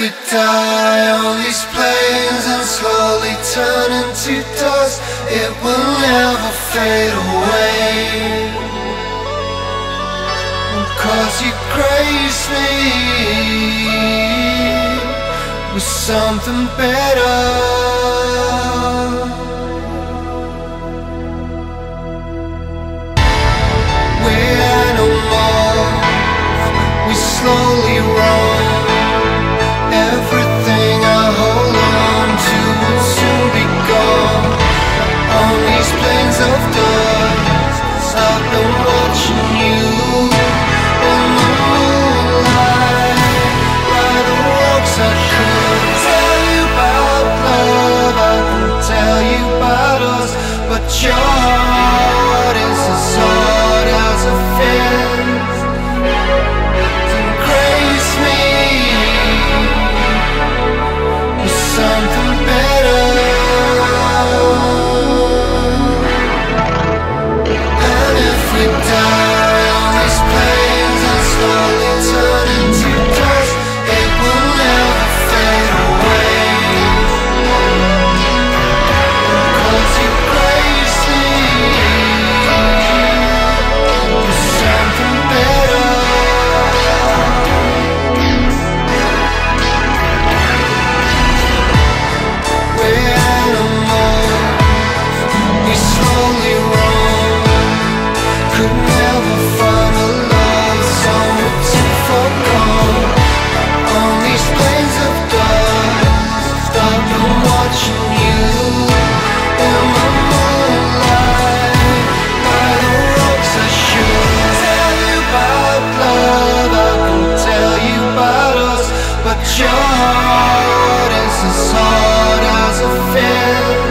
we die, all these plains and slowly turn into dust. It will never fade away, cause you grace me with something better. Slowly roam, everything I hold on to will soon be gone. On these plains of dust, I've been watching you in the moonlight, by the rocks. I could tell you about love, I can tell you about us, but your heart is as hard as a fence. Something better. And if we die on these plains and slowly turn into dust, it will never fade away, cause you grace me with something better. Your heart is as hard as a fence.